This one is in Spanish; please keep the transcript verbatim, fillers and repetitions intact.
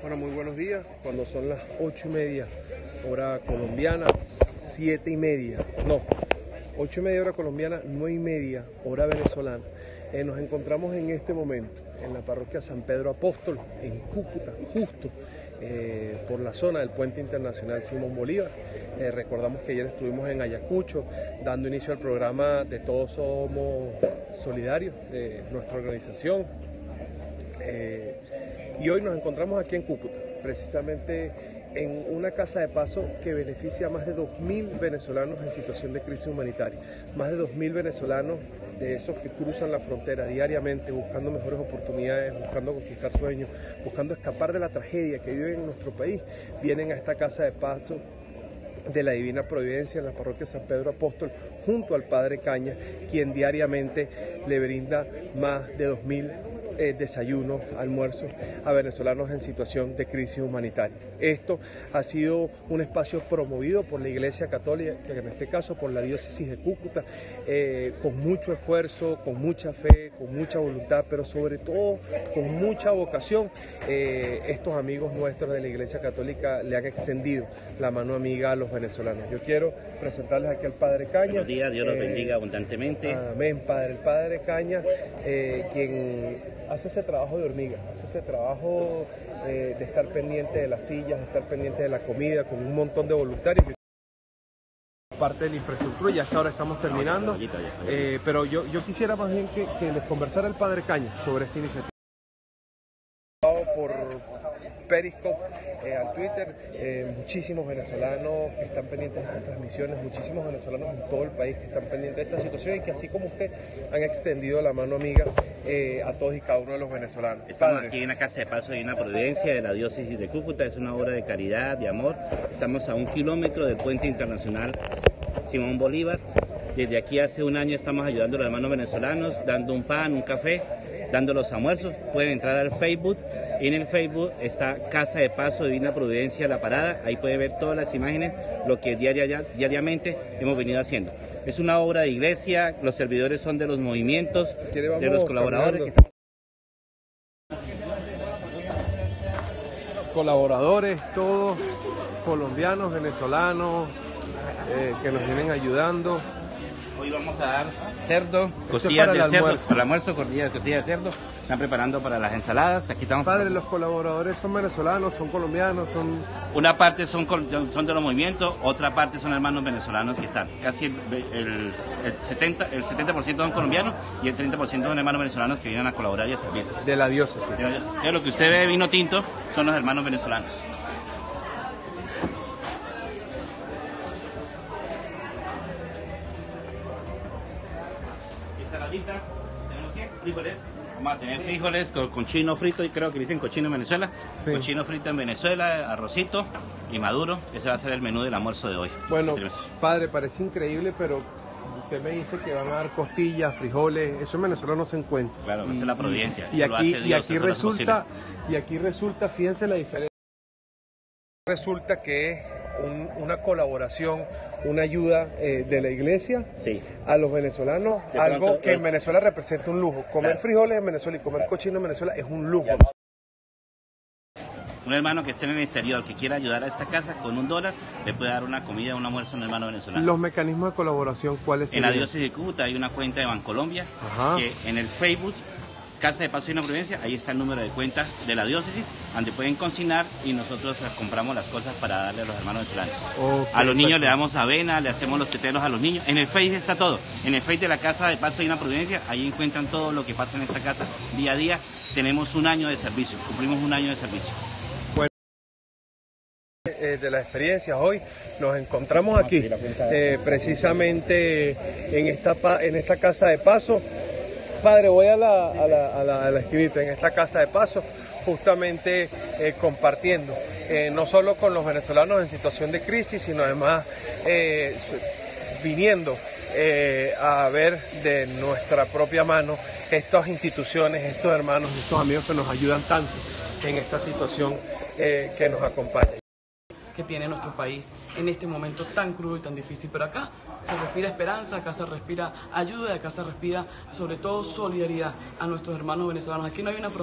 Bueno, muy buenos días. Cuando son las ocho y media hora colombiana, siete y media, no, ocho y media hora colombiana, nueve y media hora venezolana. Eh, nos encontramos en este momento en la parroquia San Pedro Apóstol, en Cúcuta, justo eh, por la zona del Puente Internacional Simón Bolívar. Eh, recordamos que ayer estuvimos en Ayacucho dando inicio al programa de Todos Somos Solidarios, eh, nuestra organización. Eh, y hoy nos encontramos aquí en Cúcuta, precisamente en una casa de paso que beneficia a más de dos mil venezolanos en situación de crisis humanitaria. Más de dos mil venezolanos, de esos que cruzan la frontera diariamente buscando mejores oportunidades, buscando conquistar sueños, buscando escapar de la tragedia que viven en nuestro país, vienen a esta casa de paso de la Divina Providencia en la parroquia San Pedro Apóstol junto al Padre Cañas, quien diariamente le brinda más de dos mil Eh, desayunos, almuerzos a venezolanos en situación de crisis humanitaria. Esto ha sido un espacio promovido por la Iglesia Católica, que en este caso por la diócesis de Cúcuta, eh, con mucho esfuerzo, con mucha fe, con mucha voluntad, pero sobre todo con mucha vocación. Eh, estos amigos nuestros de la Iglesia Católica le han extendido la mano amiga a los venezolanos. Yo quiero presentarles aquí al Padre Cañas. Buenos días, Dios eh, los bendiga abundantemente. Amén, Padre. El Padre Cañas, eh, quien hace ese trabajo de hormiga, hace ese trabajo eh, de estar pendiente de las sillas, de estar pendiente de la comida, con un montón de voluntarios. Parte de la infraestructura, ya hasta ahora estamos terminando, eh, pero yo, yo quisiera más bien que, que les conversara el Padre Cañas sobre esta iniciativa. Por Periscope, eh, al Twitter, eh, muchísimos venezolanos que están pendientes de estas transmisiones, muchísimos venezolanos en todo el país que están pendientes de esta situación y que así como usted han extendido la mano amiga eh, a todos y cada uno de los venezolanos. Estamos Padre. Aquí en la Casa de Paso Divina Providencia de la diócesis de Cúcuta, es una obra de caridad, de amor. Estamos a un kilómetro del Puente Internacional Simón Bolívar. Desde aquí hace un año estamos ayudando a los hermanos venezolanos, dando un pan, un café, dando los almuerzos. Pueden entrar al Facebook. En el Facebook está Casa de Paso Divina Providencia La Parada. Ahí pueden ver todas las imágenes, lo que diaria, diariamente hemos venido haciendo. Es una obra de iglesia, los servidores son de los movimientos, de los colaboradores. Que están... Colaboradores, todos colombianos, venezolanos, eh, que nos vienen ayudando. Hoy vamos a dar cerdo, costillas de cerdo, para el almuerzo, costillas de cerdo. Están preparando para las ensaladas. Aquí estamos. Padre, los colaboradores son venezolanos, son colombianos, son... Una parte son, son de los movimientos, otra parte son hermanos venezolanos que están. Casi el, el, el setenta por ciento el setenta son colombianos y el treinta por ciento son hermanos venezolanos que vienen a colaborar y a servir. De la diócesis. De la diócesis. Lo que usted ve de vino tinto son los hermanos venezolanos. Saladita, tenemos cien frijoles, vamos a tener frijoles con, con chino frito, y creo que dicen cochino en Venezuela, sí. Cochino frito en Venezuela, arrocito y maduro. Ese va a ser el menú del almuerzo de hoy. Bueno, padre, parece increíble, pero usted me dice que van a dar costillas, frijoles, eso en Venezuela no se encuentra. Claro, y, esa es la providencia. Y, y, aquí, Dios, y, aquí resulta, y aquí resulta, fíjense la diferencia, resulta que es Un, una colaboración, una ayuda eh, de la iglesia, sí, a los venezolanos, pronto, algo que en Venezuela representa un lujo. Comer claro. frijoles en Venezuela y comer cochino en Venezuela es un lujo. Un hermano que esté en el exterior, que quiera ayudar a esta casa, con un dólar, le puede dar una comida, un almuerzo a un hermano venezolano. ¿Los mecanismos de colaboración cuáles son? En la diócesis de Cúcuta hay una cuenta de Bancolombia, que en el Facebook, Casa de Paso Divina Providencia, ahí está el número de cuenta de la diócesis, donde pueden consignar y nosotros compramos las cosas para darle a los hermanos venezolanos. Okay, a los niños perfecto. Le damos avena, le hacemos los teteros a los niños. En el Face está todo. En el Face de la Casa de Paso Divina Providencia, ahí encuentran todo lo que pasa en esta casa. Día a día tenemos un año de servicio, cumplimos un año de servicio. De las experiencias, hoy nos encontramos aquí, eh, precisamente en esta, en esta Casa de Paso. Padre, voy a la, a la, a la, a la esquinita, en esta Casa de Paso, justamente eh, compartiendo, eh, no solo con los venezolanos en situación de crisis, sino además eh, viniendo eh, a ver de nuestra propia mano estas instituciones, estos hermanos, estos amigos que nos ayudan tanto en esta situación eh, que nos acompaña. que tiene nuestro país en este momento tan crudo y tan difícil. Pero acá se respira esperanza, acá se respira ayuda, acá se respira sobre todo solidaridad a nuestros hermanos venezolanos. Aquí no hay una frontera.